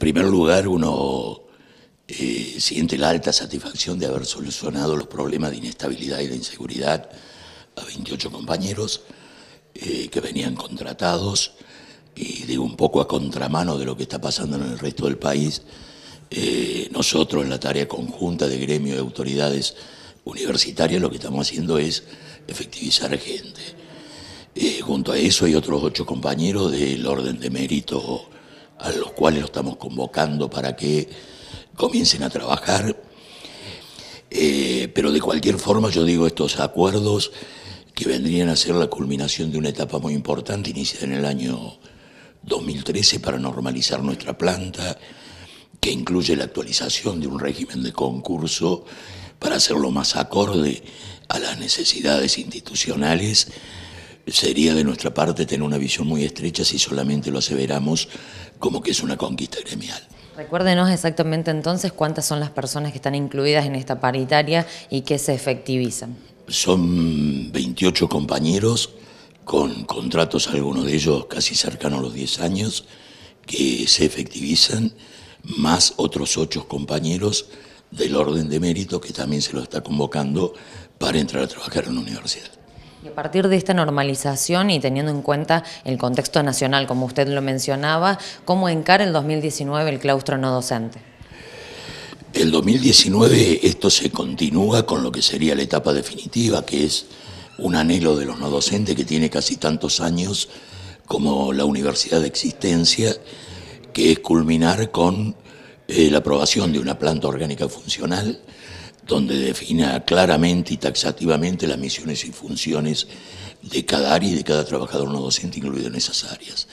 primer lugar, uno siente la alta satisfacción de haber solucionado los problemas de inestabilidad y de inseguridad a 28 compañeros que venían contratados, y digo un poco a contramano de lo que está pasando en el resto del país. Nosotros, en la tarea conjunta de gremio y autoridades universitarias, lo que estamos haciendo es efectivizar gente. Junto a eso hay otros 8 compañeros del orden de mérito a los cuales lo estamos convocando para que comiencen a trabajar. Pero de cualquier forma, yo digo, estos acuerdos que vendrían a ser la culminación de una etapa muy importante, iniciada en el año 2013 para normalizar nuestra planta, que incluye la actualización de un régimen de concurso para hacerlo más acorde a las necesidades institucionales. Sería de nuestra parte tener una visión muy estrecha si solamente lo aseveramos como que es una conquista gremial. Recuérdenos exactamente entonces cuántas son las personas que están incluidas en esta paritaria y que se efectivizan. Son 28 compañeros con contratos, algunos de ellos casi cercanos a los 10 años, que se efectivizan, más otros 8 compañeros del orden de mérito que también se los está convocando para entrar a trabajar en la universidad. Y a partir de esta normalización y teniendo en cuenta el contexto nacional, como usted lo mencionaba, ¿cómo encara el 2019 el claustro no docente? El 2019 esto se continúa con lo que sería la etapa definitiva, que es un anhelo de los no docentes que tiene casi tantos años como la universidad de existencia, que es culminar con la aprobación de una planta orgánica funcional, donde defina claramente y taxativamente las misiones y funciones de cada área y de cada trabajador no docente incluido en esas áreas.